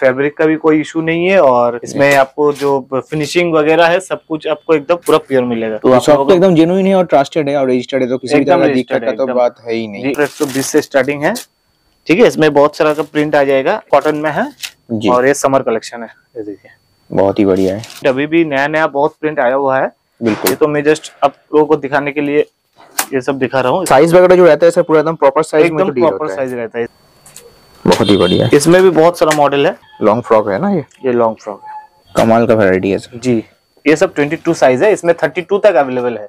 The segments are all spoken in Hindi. फैब्रिक का भी कोई इशू नहीं है और इसमें आपको जो फिनिशिंग वगैरह है सब कुछ आपको एकदम पूरा प्योर मिलेगा। तो आपको एकदम जेन्युइन है और ट्रस्टेड है और रजिस्टर्ड है, तो किसी भी तरह की दिक्कत का तो बात है ही नहीं। 120 से स्टार्टिंग है, ठीक है। इसमें बहुत सारा का प्रिंट आ जाएगा, कॉटन में है और ये समर कलेक्शन है, ये देखिए बहुत ही बढ़िया है। अभी भी नया नया बहुत प्रिंट आया हुआ है, बिल्कुल। ये तो मैं जस्ट आप लोगों को दिखाने के लिए ये सब दिखा रहा हूँ। साइज वगैरह जो रहता है सर पूरा एकदम प्रॉपर साइज में डील होता है, बहुत ही बढ़िया। इसमें भी बहुत सारा मॉडल है। लॉन्ग फ्रॉक है ना, ये लॉन्ग फ्रॉक है, कमाल का वैरायटी है सर जी। ये सब 22 साइज है, इसमें 32 तक अवेलेबल है।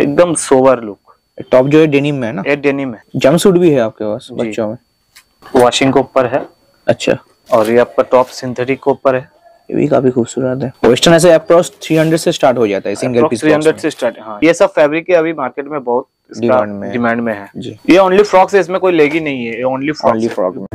एकदम सोवर लुक। टॉप जो है डेनिम है ना, ये डेनिम है। जंपसूट भी है आपके पास बच्चों में, वॉशिंग के ऊपर है। अच्छा, और ये आपका टॉप सिंथेटिक के ऊपर है, ये भी काफी खूबसूरत है। वेस्टर्न ऐसे अप्रॉक्स 300 से स्टार्ट हो जाता है, सिंगल पीस 300 से स्टार्ट। हाँ, ये सब फैब्रिक अभी मार्केट में बहुत डिमांड में है जी। ये ओनली फ्रॉक्स है, इसमें कोई लेग ही नहीं है, ये ओनली फ्रॉक है।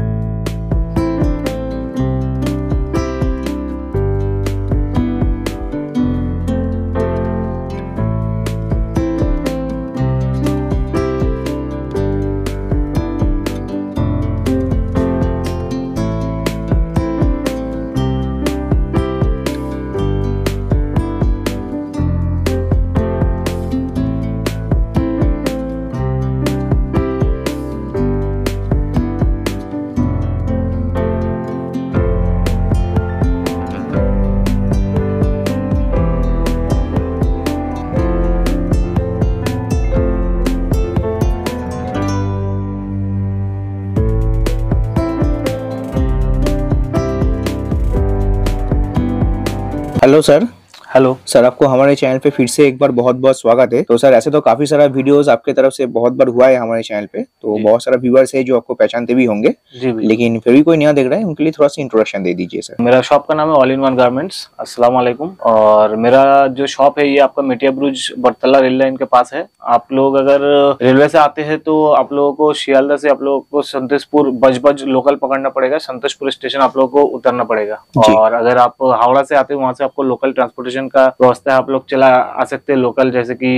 Hello sir. हेलो सर, आपको हमारे चैनल पे फिर से एक बार बहुत बहुत स्वागत है। तो सर ऐसे तो काफी सारा वीडियोस आपके तरफ से बहुत बार हुआ है हमारे चैनल पे, तो बहुत सारा व्यूअर्स है जो आपको पहचानते भी होंगे, लेकिन फिर भी कोई नया देख रहा है उनके लिए थोड़ा सा इंट्रोडक्शन दे दीजिए सर। मेरा शॉप का नाम है ऑल इन वन गारमेंट्स। अस्सलाम वालेकुम। और मेरा जो शॉप है ये आपका मेटियाब्रुज बरतला रेल लाइन के पास है। आप लोग अगर रेलवे से आते हैं तो आप लोगों को शियालदह से आप लोगों को संतोषपुर बज लोकल पकड़ना पड़ेगा, संतोषपुर स्टेशन आप लोगों को उतरना पड़ेगा। और अगर आप हावड़ा से आते हैं वहाँ से आपको लोकल ट्रांसपोर्टेशन का व्यवस्था है, आप लोग चला आ सकते हैं लोकल, जैसे कि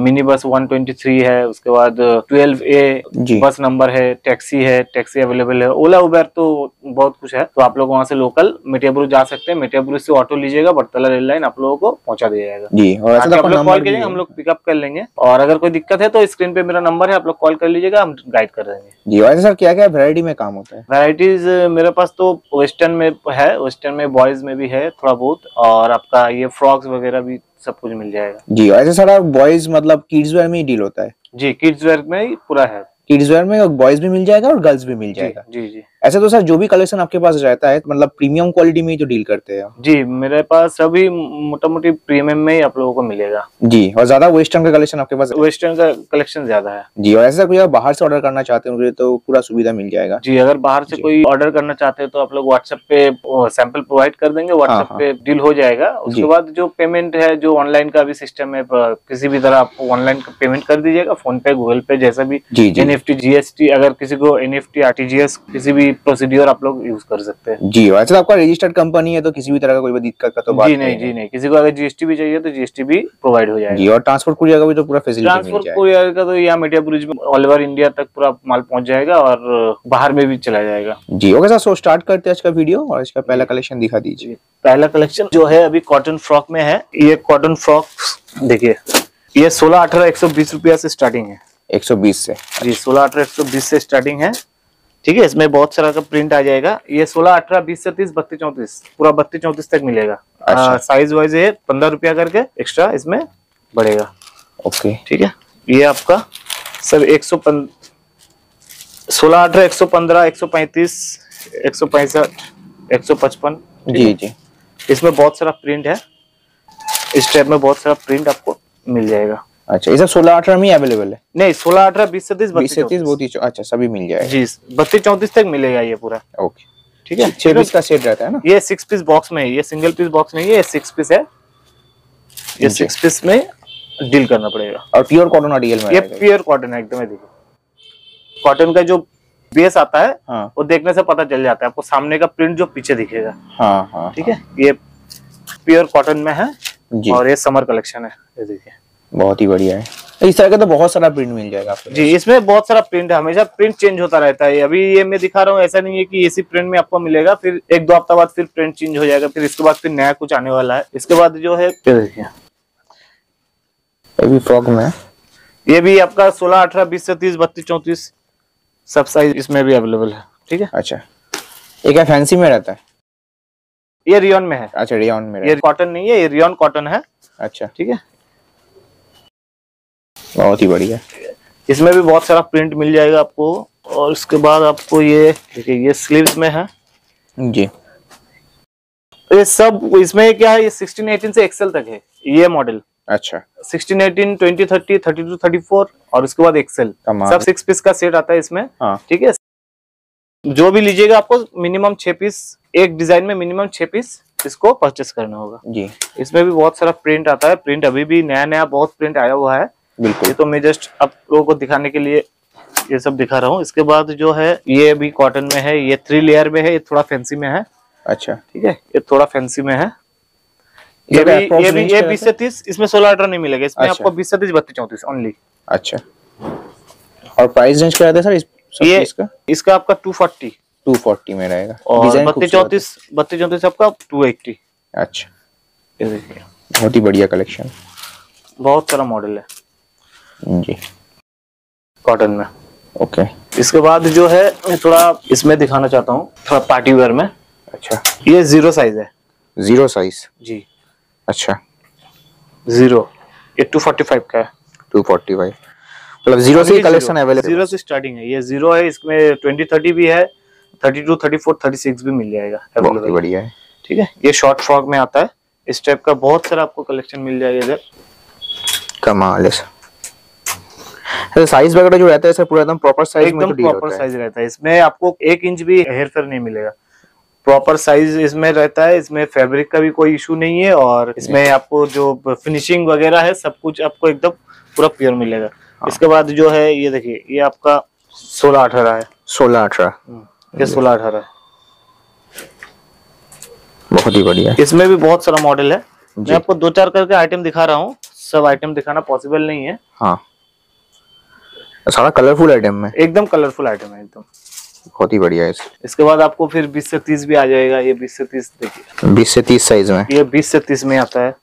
मिनी बस 123 है, उसके बाद 12A बस नंबर है, टैक्सी अवेलेबल है, ओला उबर, तो बहुत कुछ है। तो आप लोग वहाँ से लोकल मेटियाब्रुज जा सकते हैं, मेटियाब्रुज से ऑटो लीजिएगा, बरतला रेल लाइन आप लोगों को पहुँचा दिया जाएगा। कॉल कीजिएगा, हम लोग पिकअप कर लेंगे। और अगर कोई दिक्कत है तो स्क्रीन पे मेरा नंबर है, आप लोग कॉल कर लीजिएगा, हम गाइड कर देंगे जी। वैसे सर क्या क्या वैरायटी में काम होता है? वैरायटीज मेरे पास तो वेस्टर्न में है, वेस्टर्न में बॉयज में भी है थोड़ा बहुत, और आपका ये फ्रॉक्स वगैरह भी सब कुछ मिल जाएगा जी। ऐसे सारा बॉयज मतलब किड्स वेयर में ही डील होता है जी, किड्स वेयर में ही पूरा है। किड्स वेयर में बॉयज भी मिल जाएगा और गर्ल्स भी मिल जाएगा जी जी। ऐसे तो सर जो भी कलेक्शन आपके पास रहता है मतलब प्रीमियम क्वालिटी में ही तो डील करते हैं जी। मेरे पास सभी मोटा मोटी प्रीमियम में ही आप लोगों को मिलेगा जी। और ज्यादा वेस्टर्न का कलेक्शन आपके पास, वेस्टर्न का कलेक्शन ज्यादा है जी। और ऐसा कोई बाहर से ऑर्डर करना चाहते हैं तो पूरा सुविधा मिल जाएगा जी। अगर बाहर से कोई ऑर्डर करना चाहते हैं तो आप लोग व्हाट्सएप पे सैंपल प्रोवाइड कर देंगे, व्हाट्सएप पे डील हो जाएगा। उसके बाद जो पेमेंट है, जो ऑनलाइन का भी सिस्टम है, किसी भी तरह आप ऑनलाइन पेमेंट कर दीजिएगा, फोन पे, गूगल पे, जैसा भी। NFT, GST, अगर किसी को NFT, RTGS, किसी भी प्रोसीड्यूर आप लोग यूज कर सकते हैं जी। वैसे आपका रजिस्टर्ड कंपनी है तो किसी भी तरह का कोई दिक्कत का तो बात नहीं। जी नहीं, किसी को अगर GST भी चाहिए तो GST भी प्रोवाइड हो जाएगा जी। और ट्रांसपोर्ट कुरियर का भी तो पूरा फैसिलिटी मिल जाएगा। ट्रांसपोर्ट कुरियर का तो यहाँ मेटियाब्रुज में ऑल ओवर इंडिया तक पूरा माल पहुंच जाएगा और बाहर में भी चला जाएगा जी। ओके सर, सो स्टार्ट करते हैं आज का वीडियो और इसका पहला कलेक्शन दिखा दीजिए। पहला कलेक्शन जो है अभी कॉटन फ्रॉक में है। ये कॉटन फ्रॉक देखिए, ये 16-18-120 रुपया से स्टार्टिंग है, 120 से जी। 16-18-120 से स्टार्टिंग है, ठीक है। इसमें बहुत सारा का प्रिंट आ जाएगा। ये 16-18-20 से 30-32-34 पूरा 32-34 तक मिलेगा। अच्छा। साइज वाइज है 15 रुपया करके एक्स्ट्रा इसमें बढ़ेगा। ओके, ठीक है। ये आपका सर 116, 18, 115, 135, 165, 155 जी जी। इसमें बहुत सारा प्रिंट है, इस टाइप में बहुत सारा प्रिंट आपको मिल जाएगा। अच्छा, ये सब 16-18 में अवेलेबल है? नहीं, 16-18, 20-30, 32-34 अच्छा सभी मिल जाएगा जी। 32-34 तक मिलेगा ये पूरा। ओके, ठीक है। 6 पीस का सेट रहता है ना? ये 6 पीस बॉक्स में है, ये सिंगल पीस बॉक्स नहीं है, ये 6 पीस है। ये 6 पीस में डील करना पड़ेगा। और प्योर कॉटन आर्टिकल में? ये प्योर कॉटन है एकदम। देखो कॉटन का जो बेस आता है वो देखने से पता चल जाता है आपको, सामने का प्रिंट जो पीछे दिखेगा, ठीक है। ये प्योर कॉटन में है और ये समर कलेक्शन है, ये देखिए बहुत ही बढ़िया है। इस तरह का तो बहुत सारा प्रिंट मिल जाएगा आपको। जी इसमें बहुत सारा प्रिंट है, हमेशा प्रिंट चेंज होता रहता है। अभी ये मैं दिखा रहा हूँ, ऐसा नहीं है कि इसी प्रिंट में आपको मिलेगा, फिर एक दो हफ्ता बाद फिर प्रिंट चेंज हो जाएगा, फिर इसके बाद फिर नया कुछ आने वाला है। इसके बाद जो है अभी फ्रॉक में ये भी आपका 16, 18, 20 से 30, 32, 34 सब साइज इसमें भी अवेलेबल है। ठीक है। अच्छा एक है फैंसी में रहता है, ये रियॉन में है। अच्छा रियॉन में, ये कॉटन नहीं है, ये रियॉन कॉटन है। अच्छा ठीक है, बहुत ही बढ़िया। इसमें भी बहुत सारा प्रिंट मिल जाएगा आपको। और इसके बाद आपको ये देखिए, ये स्लीव्स में है जी। ये सब इसमें क्या है, ये 16, 18 से एक्सेल तक है ये मॉडल। अच्छा 16, 18, 20, 30, 32, 34 और उसके बाद एक्सेल, सब 6 पीस का सेट आता है इसमें। ठीक है, जो भी लीजिएगा आपको मिनिमम 6 पीस, एक डिजाइन में मिनिमम 6 पीस इसको परचेस करना होगा जी। इसमें भी बहुत सारा प्रिंट आता है, प्रिंट अभी भी नया नया बहुत प्रिंट आया हुआ है। बिल्कुल, ये तो मैं जस्ट आप लोगों को दिखाने के लिए ये सब दिखा रहा हूँ। इसके बाद जो है ये भी कॉटन में है, ये 3 लेयर में है, ये थोड़ा फैंसी में है। अच्छा ठीक है, ये थोड़ा फैंसी में है। ये 20 से 30, इसमें 16, 18 नहीं मिलेगा, इसमें आपको 20 से 30, 32, 34 ओनली। अच्छा और प्राइस रेंज क्या सर इसका आपका 240 में रहेगा, और 32, 34 आपका 280। अच्छा बहुत ही बढ़िया कलेक्शन, बहुत सारा मॉडल है जी कॉटन में। ओके इसके बाद जो है मैं थोड़ा इसमें दिखाना चाहता हूँ, थोड़ा पार्टी वेयर में। अच्छा ये 0 साइज है, 0 साइज जी। अच्छा 0, ये 245 का है। 245 मतलब 0 से कलेक्शन अवेलेबल, 0 से स्टार्टिंग है। ये 0 है, इसमें 20, 30 भी है, 32, 34, 36 भी मिल जाएगा। बहुत ही बढ़िया है। ठीक है, ये शॉर्ट फ्रॉक में आता है। इस टाइप का बहुत सारा आपको कलेक्शन मिल जाएगा इधर। कमाल है सर, साइज वगैरह जो रहता है सर पूरा एकदम प्रॉपर साइज में, एकदम प्रॉपर साइज रहता है। इसमें आपको 1 इंच भी हेरफेर नहीं मिलेगा, प्रॉपर साइज इसमें रहता है। इसमें फैब्रिक का भी कोई इशू नहीं है, और इसमें आपको जो फिनिशिंग वगैरह है सब कुछ आपको एकदम पूरा प्योर मिलेगा। इसके बाद जो है ये देखिए, ये आपका 16, 18 है। 16, 18 ये 16, 18 बहुत ही बढ़िया। इसमें भी बहुत सारा मॉडल है, मैं आपको 2-4 करके आइटम दिखा रहा हूँ, सब आइटम दिखाना पॉसिबल नहीं है। हाँ सारा कलरफुल आइटम में, एकदम कलरफुल आइटम है एकदम, बहुत ही बढ़िया है। इसके बाद आपको फिर 20 से 30 भी आ जाएगा। ये 20 से 30 देखिए, 20 से 30 साइज में, ये 20 से 30 में आता है।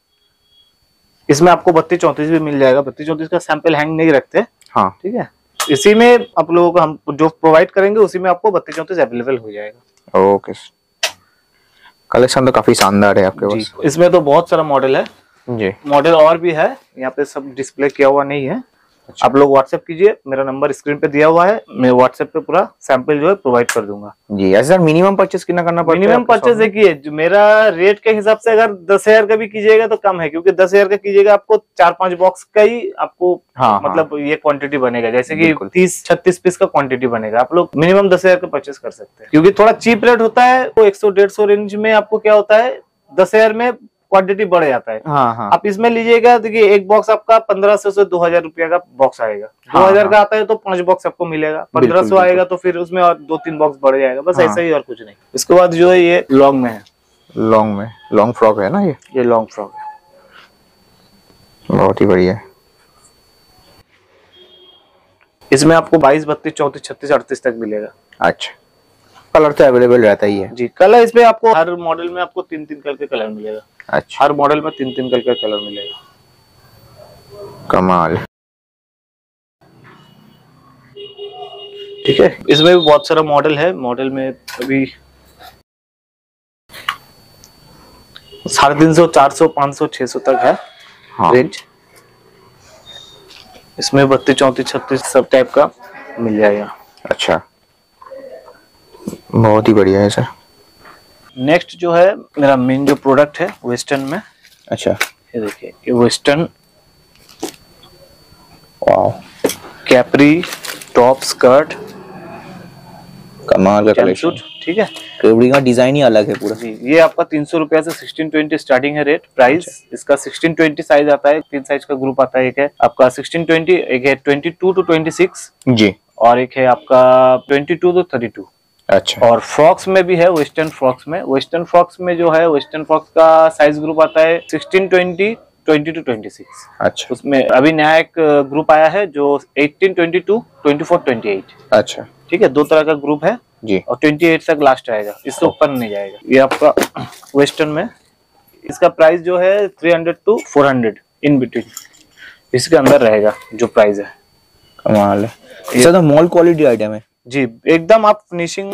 इसमें आपको 32, 34 भी मिल जाएगा। 32, 34 का सैंपल हैंग नहीं रखते। हाँ ठीक है, इसी में आप लोगों को हम जो प्रोवाइड करेंगे उसी में आपको 32, 34 अवेलेबल हो जाएगा। ओके कलेक्शन तो काफी शानदार है आपके पास। इसमें तो बहुत सारा मॉडल है जी, मॉडल और भी है, यहाँ पे सब डिस्प्ले किया हुआ नहीं है। अच्छा। आप लोग व्हाट्सएप कीजिए, मेरा नंबर स्क्रीन पे दिया हुआ है, मैं व्हाट्सएप पे पूरा सैंपल जो है प्रोवाइड कर दूंगा जी। सर मिनिमम परचेस कितना करना पड़ेगा? मिनिमम परचेस देखिए, मेरा रेट के हिसाब से अगर 10,000 का भी कीजिएगा तो कम है, क्योंकि 10,000 का कीजिएगा आपको 4-5 बॉक्स का ही आपको मतलब ये क्वांटिटी बनेगा, जैसे कि 30-36 पीस का क्वांटिटी बनेगा। आप लोग मिनिमम 10,000 का परचेस कर सकते हैं, क्योंकि थोड़ा चीप रेट होता है। वो 100-150 रेंज में आपको क्या होता है, 10,000 में क्वांटिटी बढ़ जाता है। आप इसमें लीजिएगा, देखिए एक बॉक्स आपका 1500 से 2000 रुपया का बॉक्स आएगा। 2000 का आता है तो 5 बॉक्स आपको मिलेगा, 1500 आएगा तो फिर उसमें और 2-3 बॉक्स बढ़ जाएगा, बस ऐसा ही और कुछ नहीं। इसके बाद जो है ये लॉन्ग में है, लॉन्ग फ्रॉक है ना, ये लॉन्ग फ्रॉक है, बहुत ही बढ़िया। इसमें आपको 22, 32, 34, 36 तक मिलेगा। अच्छा कलर तो अवेलेबल रहता ही है जी। कलर इसमें आपको हर मॉडल में आपको 3-3 करके कलर मिलेगा। अच्छा हर मॉडल में 3-3 करके कलर मिलेगा। कमाल ठीक है, इसमें भी बहुत सारा मॉडल है। मॉडल में अभी 350, 400, 500, 600 तक है रेंज। इसमें 32, 34, 36 सब टाइप का मिल जाएगा। अच्छा बहुत ही बढ़िया है सर। नेक्स्ट जो है मेरा मेन जो प्रोडक्ट है वेस्टर्न में। अच्छा ये देखिए, ये वेस्टर्न कैपरी टॉप स्कर्ट, कमाल का कलेक्शन। ठीक है, कैपरी का डिजाइन ही अलग है पूरा। ये आपका 300 रुपया से 1620 स्टार्टिंग है रेट प्राइस। इसका 16-20 साइज आता है, 3 साइज का ग्रुप आता है। एक है आपका 16-20, एक है 22 to 26 जी, और एक है आपका 22 to 32। अच्छा और फ्रॉक्स में भी है, वेस्टर्न फ्रॉक्स में जो है, वेस्टर्न फ्रॉक्स का साइज ग्रुप आता है 16-20 20 to 26। अच्छा, उसमें अभी नया एक ग्रुप आया है जो 18, 22, 24, 28। अच्छा ठीक है, दो तरह का ग्रुप है जी, और 28 तक लास्ट आएगा, इससे ऊपर नहीं जाएगा। ये आपका वेस्टर्न में, इसका प्राइस जो है 300 to 400 इन बिटवीन, इसके अंदर रहेगा जो प्राइस है। कमाल है, मॉल क्वालिटी आइटम है जी एकदम। आप फिनिशिंग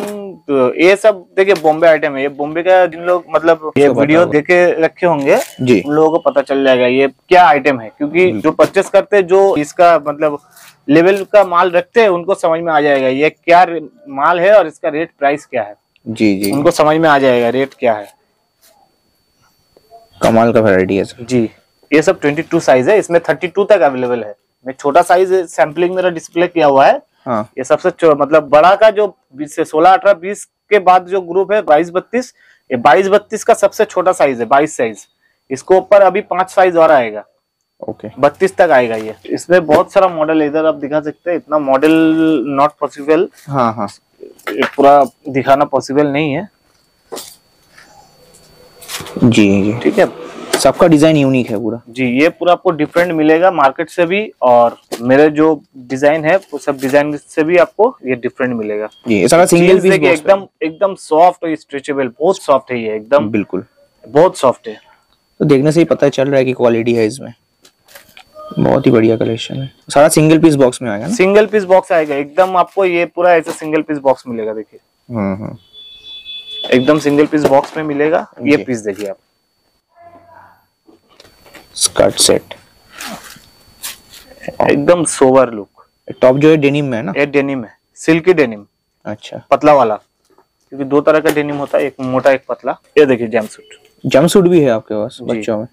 ये सब देखिए, बॉम्बे आइटम है ये, बॉम्बे का जिन लोग मतलब ये वीडियो देखे रखे होंगे जी, उन लोगों को पता चल जाएगा ये क्या आइटम है, क्योंकि जो परचेस करते हैं, जो इसका मतलब लेवल का माल रखते हैं, उनको समझ में आ जाएगा ये क्या माल है और इसका रेट प्राइस क्या है जी जी, उनको समझ में आ जाएगा रेट क्या है। कमाल का वैरायटी है सर जी। ये सब 22 साइज है, इसमें 32 तक अवेलेबल है। मैं छोटा साइज सैम्पलिंग मेरा डिस्प्ले किया हुआ है। हाँ। ये सबसे मतलब बड़ा का जो 16, 18, 20 के बाद जो ग्रुप है 22, 32, ये 22, 32 का सबसे छोटा साइज है, 22 साइज। इसको ऊपर अभी 5 साइज और आएगा, ओके 32 तक आएगा ये। इसमें बहुत सारा मॉडल, इधर आप दिखा सकते हैं, इतना मॉडल नॉट पॉसिबल। हाँ हाँ, पूरा दिखाना पॉसिबल नहीं है जी जी, ठीक है। सबका डिजाइन यूनिक है पूरा जी, ये पूरा आपको डिफरेंट मिलेगा मार्केट से भी, और मेरे जो डिजाइन है वो सब डिजाइन से भी आपको ये डिफरेंट मिलेगा जी। सारा सिंगल पीस है, एकदम एकदम सॉफ्ट और स्ट्रेचेबल, बहुत सॉफ्ट है ये, एकदम बिल्कुल बहुत सॉफ्ट है। तो देखने से ही पता चल रहा है कि क्वालिटी है इसमें, बहुत ही बढ़िया कलेक्शन है। सारा सिंगल पीस बॉक्स में आएगा, सिंगल पीस बॉक्स आएगा एकदम। आपको ये पूरा ऐसा सिंगल पीस बॉक्स मिलेगा, देखिए एकदम सिंगल पीस बॉक्स में मिलेगा। ये पीस देखिए आप, स्कर्ट सेट एकदम सोवर लुक। टॉप जो है डेनिम में है ना, ये डेनिम है, सिल्की डेनिम। अच्छा, पतला वाला, क्योंकि दो तरह का डेनिम होता है, एक मोटा एक पतला। ये देखिए जंपसूट, जंपसूट भी है आपके पास बच्चों में,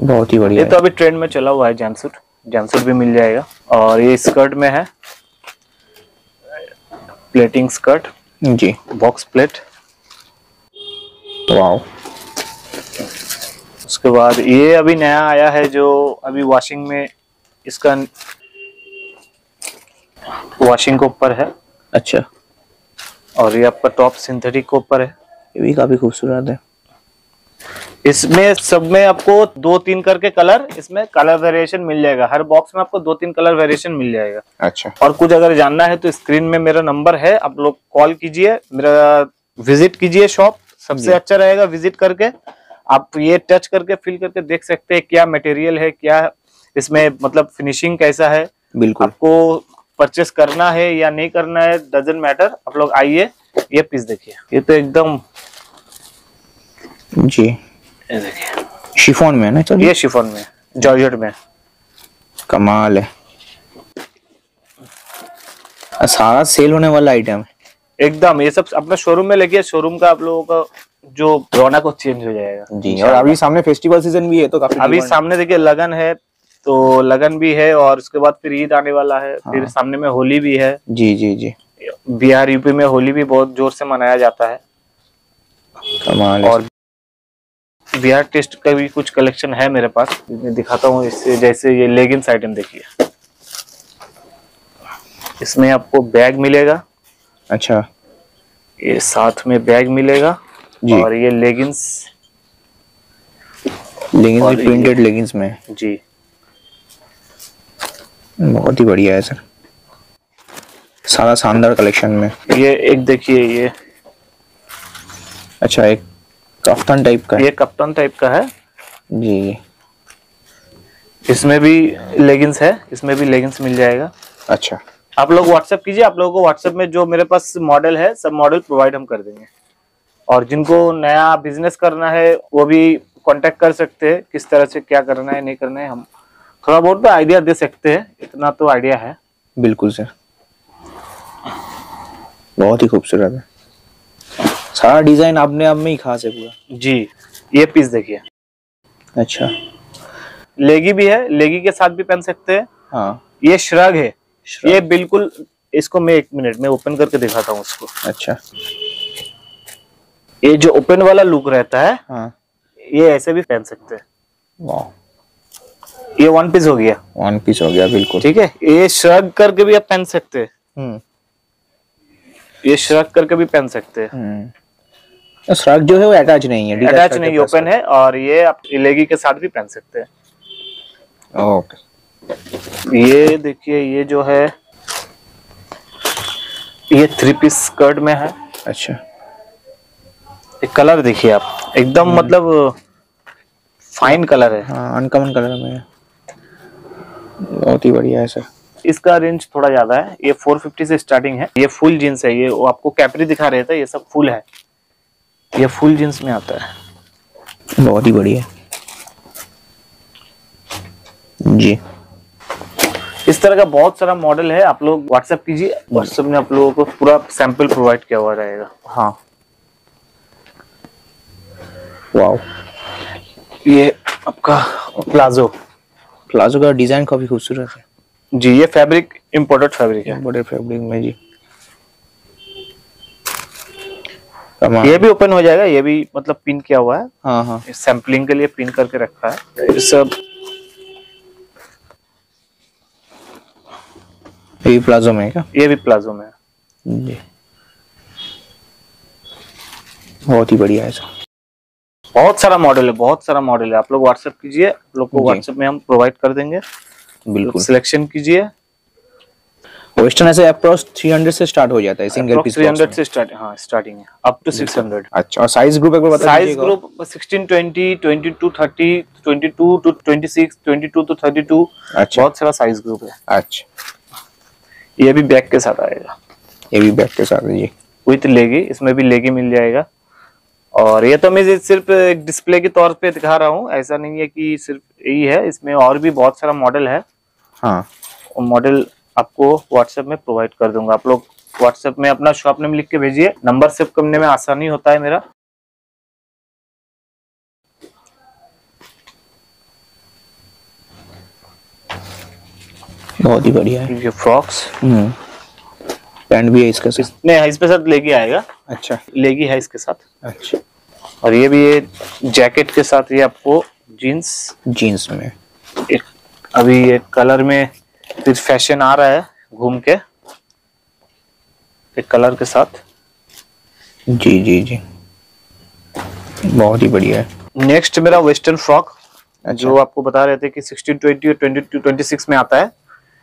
बहुत ही बढ़िया। ये तो अभी ट्रेंड में चला हुआ है जंपसूट, जंपसूट भी मिल जाएगा। और ये स्कर्ट में है, प्लेटिंग स्कर्ट जी, बॉक्स प्लेट। वाओ। उसके बाद ये अभी नया आया है जो अभी वॉशिंग में, इसका वॉशिंग के ऊपर है। अच्छा, और ये आपका टॉप सिंथेटिक के ऊपर है, ये भी काफी खूबसूरत है। इसमें सब में आपको 2-3 करके कलर, इसमें कलर वेरिएशन मिल जाएगा। हर बॉक्स में आपको 2-3 कलर वेरिएशन मिल जाएगा। अच्छा, और कुछ अगर जानना है तो स्क्रीन में मेरा नंबर है, आप लोग कॉल कीजिए, मेरा विजिट कीजिए शॉप, सबसे अच्छा रहेगा। विजिट करके आप ये टच करके फील करके देख सकते हैं क्या मटेरियल है, क्या इसमें मतलब फिनिशिंग कैसा है। बिल्कुल, आपको परचेस करना है या नहीं करना है डजंट मैटर, आप लोग आइए। ये पीस देखिए, ये तो एकदम जी, ये देखिए शिफॉन में है ना, ये शिफॉन में, जॉर्जेट में। कमाल है, सारा सेल होने वाला आइटम है एकदम। ये सब अपना शोरूम में लगे, शोरूम का आप लोगों का जो रौनक को चेंज हो जाएगा जी। और अभी सामने फेस्टिवल सीजन भी है, तो काफी अभी सामने देखिए लगन है, तो लगन भी है, और उसके बाद फिर ईद आने वाला है। हाँ। फिर सामने में होली भी है जी जी जी। बिहार यूपी में होली भी बहुत जोर से मनाया जाता है। कमाल। और बिहार टेस्ट का भी कुछ कलेक्शन है मेरे पास, मैं दिखाता हूँ। इससे जैसे ये लेगिंग्स आइटम देखिए, इसमें आपको बैग मिलेगा। अच्छा, ये साथ में बैग मिलेगा जी। और ये लेगिंग्स, लेगिंग्स प्रिंटेड लेगिंग्स में जी, बहुत ही बढ़िया है सर। सारा शानदार कलेक्शन में। ये एक देखिए, ये अच्छा एक कफ्तान टाइप का है, ये कफ्तान टाइप का है जी। इसमें भी लेगिंग्स है, इसमें भी लेगिंग्स मिल जाएगा। अच्छा, आप लोग व्हाट्सएप कीजिए, आप लोगों को व्हाट्सएप में जो मेरे पास मॉडल है सब मॉडल प्रोवाइड हम कर देंगे। और जिनको नया बिजनेस करना है वो भी कांटेक्ट कर सकते हैं, किस तरह से क्या करना है नहीं करना है, हम थोड़ा बहुत तो आइडिया दे सकते हैं, इतना तो आइडिया है। बिल्कुल सर, बहुत ही खूबसूरत है, सारा डिजाइन आपने आप में ही खास है पूरा जी। ये पीस देखिए, अच्छा लेगी भी है, लेगी के साथ भी पहन सकते हैं। हाँ। ये श्रग है, ये बिल्कुल, इसको मैं एक मिनट में ओपन करके दिखाता हूँ उसको। अच्छा, ये जो ओपन वाला लुक रहता है। हाँ। ये ऐसे भी पहन सकते हैं। वाह, ये वन पीस हो गया, वन पीस हो गया बिल्कुल ठीक है। ये श्रग करके भी आप पहन सकते हैं, ये श्रग करके भी पहन सकते हैं। फ्रॉक जो है वो अटैच नहीं है, अटैच नहीं, ओपन है और ये आप लेगी के साथ भी पहन सकते हैं। ओके, ये देखिए, ये जो है ये 3 पीस स्कर्ट में है। अच्छा, एक कलर देखिए आप, एकदम मतलब फाइन कलर है। हाँ, अनकॉमन कलर में है, बहुत ही बढ़िया है सर। इसका रेंज थोड़ा ज्यादा है, ये 450 से स्टार्टिंग है। ये फुल जींस है, ये आपको कैपरी दिखा रहे थे, ये सब फुल है, ये फुल जींस में आता है, बहुत ही बढ़िया जी। इस तरह का बहुत सारा मॉडल है, आप लोग व्हाट्सएप कीजिए, व्हाट्सएप में आप लोगों को पूरा सैंपल प्रोवाइड किया हुआ रहेगा। हाँ, वाओ, ये आपका प्लाजो, प्लाजो का डिजाइन काफी खूबसूरत है जी। ये फैब्रिक इंपोर्टेड फैब्रिक है, इंपोर्टेड फैब्रिक में जी। ये भी ओपन हो जाएगा, ये भी मतलब पिन किया हुआ है। हाँ हाँ, सैंपलिंग के लिए पिन करके रखा है सब। ये भी प्लाजो में है क्या? ये भी प्लाजो में है जी, बहुत ही बढ़िया है सर। बहुत सारा मॉडल है, बहुत सारा मॉडल है, आप लोग व्हाट्सएप कीजिए, आप लोग को व्हाट्सएप में हम प्रोवाइड कर देंगे। बिल्कुल, सिलेक्शन कीजिए। वेस्टर्न ऐसे अप्रॉक्स 300 से स्टार्ट हो जाता है, सिंगल पीस 300 से स्टार्ट। हां, स्टार्टिंग है अप टू 600। अच्छा, और साइज ग्रुप एक बार बता दीजिए। Size group 16 20 22 30 22 to 26 22 to 32। अच्छा, बहुत सारा साइज ग्रुप है। अच्छा, ये भी बैग के साथ आएगा, ये भी बैग के साथ है जी, विद लेगी। इसमें भी लेगी मिल जाएगा। और ये तो मैं सिर्फ एक डिस्प्ले के तौर पे दिखा रहा हूँ, ऐसा नहीं है कि सिर्फ यही है, इसमें और भी बहुत सारा मॉडल है। हाँ, मॉडल आपको व्हाट्सएप में प्रोवाइड कर दूंगा। आप लोग व्हाट्सएप में अपना शॉप नेम लिख के भेजिए, नंबर सेव करने में आसानी होता है मेरा। बहुत ही बढ़िया है ये फ्रॉक्स, पैंट भी है इसके साथ। इसके साथ लेगी आएगा। अच्छा, लेगी है इसके साथ। अच्छा, और ये भी ये जैकेट के साथ, ये आपको जीन्स, जीन्स में एक अभी ये कलर में कुछ फैशन आ रहा है, घूम के एक कलर के साथ जी जी जी, बहुत ही बढ़िया है। नेक्स्ट मेरा वेस्टर्न फ्रॉक। अच्छा, जो आपको बता रहे थे कि 16 20 और 22 26 में आता है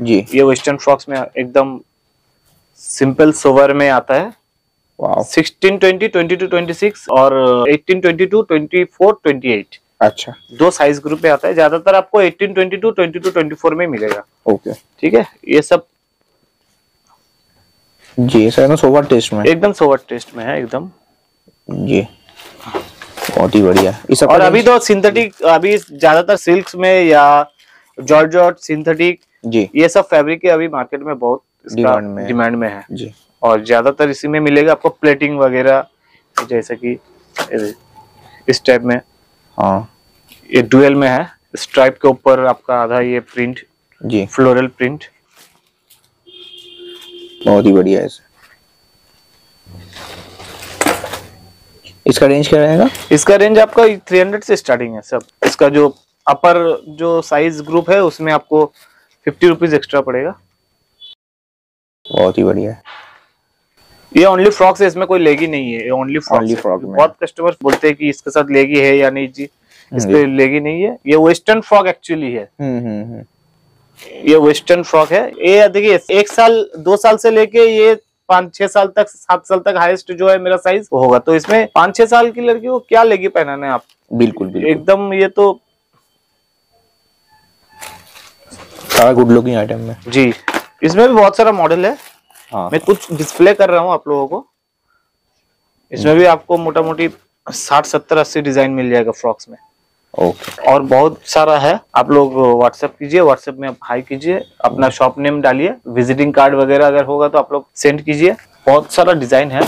जी। ये वेस्टर्न फ्रॉक्स में एकदम सिंपल सोवर में आता है। वाओ, 16 20 22 26 और 18 22 24 28। अच्छा, दो साइज ग्रुप में आता है, ज्यादातर आपको 18 22 22 24 में मिलेगा। ओके, ठीक है, ये सब जी सर सोवर टेस्ट में, एकदम सोवर टेस्ट में है एकदम जी, बहुत ही बढ़िया। और अभी तो सिंथेटिक, अभी ज्यादातर सिल्क्स में या जॉर्जेट सिंथेटिक जी, ये सब फैब्रिक अभी मार्केट में बहुत डिमांड में है जी। और ज्यादातर इसी में मिलेगा आपको प्लेटिंग वगैरह, जैसे कि इस टाइप में। हाँ, ये डुअल में है, स्ट्राइप के ऊपर आपका आधा ये प्रिंट जी, फ्लोरल प्रिंट, बहुत ही बढ़िया है। इसका रेंज क्या रहेगा? इसका रेंज आपका 300 से स्टार्टिंग है सब। इसका जो अपर जो साइज ग्रुप है उसमें आपको 50 रुपीज एक्स्ट्रा पड़ेगा। बहुत ही बढ़िया है। ये ओनली फ्रॉक्स है, इसमें कोई लेगी नहीं है, ये ओनली फ्रॉक। बहुत कस्टमर बोलते हैं कि इसके साथ लेगी है या नहीं जी, इस पे लेगी नहीं है। ये वेस्टर्न फ्रॉक एक्चुअली है। ये वेस्टर्न फ्रॉक है। ये देखिए, 1 साल 2 साल से लेके ये 5-6 साल तक, 7 साल तक हाईएस्ट जो है मेरा साइज होगा। तो इसमें 5-6 साल की लड़की को क्या लेगी पहनाना है आप? बिल्कुल एकदम, ये तो सारा गुड लुकिंग आइटम में जी। इसमें भी बहुत सारा मॉडल है। हाँ, मैं कुछ डिस्प्ले कर रहा हूँ आप लोगों को। इसमें भी आपको मोटा मोटी 60 70 80 डिजाइन मिल जाएगा फ्रॉक्स में। ओके, और बहुत सारा है। आप लोग व्हाट्सएप कीजिए, व्हाट्सएप में आप हाई कीजिए, अपना शॉप नेम डालिए, विजिटिंग कार्ड वगैरह अगर होगा तो आप लोग सेंड कीजिए। बहुत सारा डिजाइन है,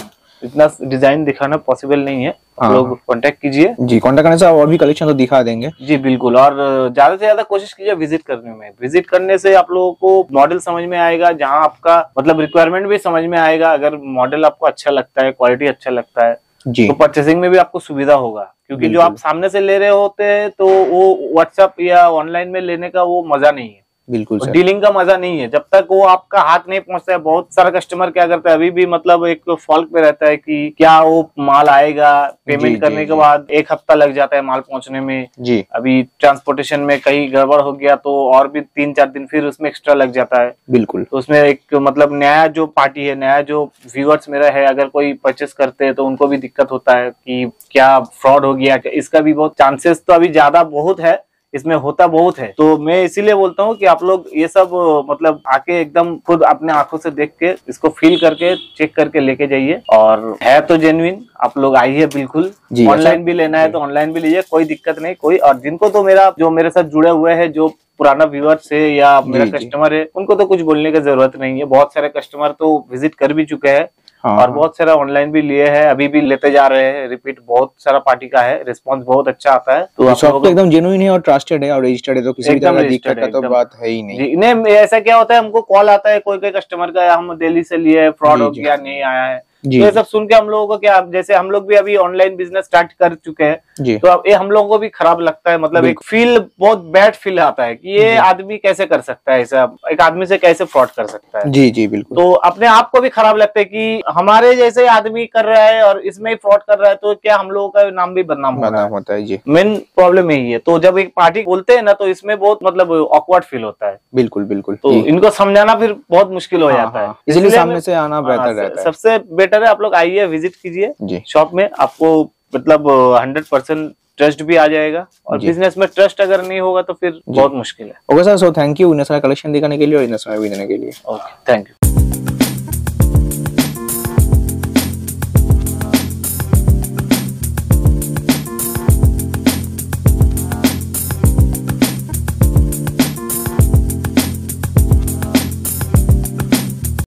इतना डिजाइन दिखाना पॉसिबल नहीं है। आप लोग कांटेक्ट कीजिए जी, कांटेक्ट करने से और भी कलेक्शन तो दिखा देंगे जी। बिल्कुल, और ज्यादा से ज्यादा कोशिश कीजिए विजिट करने में। विजिट करने से आप लोगों को मॉडल समझ में आएगा, जहां आपका मतलब रिक्वायरमेंट भी समझ में आएगा। अगर मॉडल आपको अच्छा लगता है, क्वालिटी अच्छा लगता है जी, तो परचेसिंग में भी आपको सुविधा होगा। क्योंकि जो आप सामने से ले रहे होते हैं तो वो व्हाट्सएप या ऑनलाइन में लेने का वो मजा नहीं है। बिल्कुल सर। डीलिंग का मजा नहीं है जब तक वो आपका हाथ नहीं पहुंचता है। बहुत सारा कस्टमर क्या करता है अभी भी मतलब एक फॉल्ट पे रहता है कि क्या वो माल आएगा, पेमेंट करने के बाद एक हफ्ता लग जाता है माल पहुंचने में जी। अभी ट्रांसपोर्टेशन में कहीं गड़बड़ हो गया तो और भी 3-4 दिन फिर उसमें एक्स्ट्रा लग जाता है। बिल्कुल। तो उसमें एक मतलब नया जो पार्टी है, नया जो व्यूअर्स मेरा है, अगर कोई परचेस करते है तो उनको भी दिक्कत होता है कि क्या फ्रॉड हो गया, इसका भी बहुत चांसेस तो अभी ज्यादा बहुत है, इसमें होता बहुत है। तो मैं इसीलिए बोलता हूँ कि आप लोग ये सब मतलब आके एकदम खुद अपने आंखों से देख के इसको फील करके चेक करके लेके जाइए, और है तो जेन्युइन। आप लोग आइए बिल्कुल, ऑनलाइन भी लेना है तो ऑनलाइन भी लीजिए, कोई दिक्कत नहीं कोई। और जिनको तो मेरा जो मेरे साथ जुड़े हुए हैं जो पुराना व्यूअर्स है या मेरा कस्टमर है उनको तो कुछ बोलने की जरूरत नहीं है। बहुत सारे कस्टमर तो विजिट कर भी चुके हैं और बहुत सारा ऑनलाइन भी लिए हैं, अभी भी लेते जा रहे हैं। रिपीट बहुत सारा पार्टी का है, रिस्पांस बहुत अच्छा आता है। तो शॉप तो एकदम जेन्युइन है और ट्रस्टेड है और रजिस्टर्ड है, तो किसी तरह की दिक्कत का तो बात है ही नहीं। नहीं ऐसा क्या होता है, हमको कॉल आता है कोई कोई कस्टमर का, हम दिल्ली से लिए फ्रॉड हो गया, नहीं आया है। तो ये सब सुन के हम लोगों को क्या, जैसे हम लोग भी अभी ऑनलाइन बिजनेस स्टार्ट कर चुके हैं तो अब ये हम लोगों को भी खराब लगता है। मतलब एक फील, बहुत बैड फील आता है कि ये आदमी कैसे कर सकता है ऐसा, एक आदमी से कैसे फ्रॉड कर सकता है। जी जी बिल्कुल। तो अपने आप को भी खराब लगता है कि हमारे जैसे आदमी कर रहा है और इसमें फ्रॉड कर रहा है, तो क्या हम लोगों का नाम भी बदनाम होता है। मेन प्रॉब्लम यही है। तो जब एक पार्टी बोलते है ना तो इसमें बहुत मतलब ऑकवर्ड फील होता है। बिल्कुल बिल्कुल। तो इनको समझाना फिर बहुत मुश्किल हो जाता है, इसलिए सामने से आना बेहतर रहता है। सबसे आप लोग आइए, विजिट कीजिए शॉप में, आपको मतलब 100% ट्रस्ट भी आ जाएगा। और बिजनेस में ट्रस्ट अगर नहीं होगा तो फिर बहुत मुश्किल है। Okay sir, so thank you इतना सारा कलेक्शन दिखाने के लिए और इतना सारा भी देने के लिए। Okay thank you.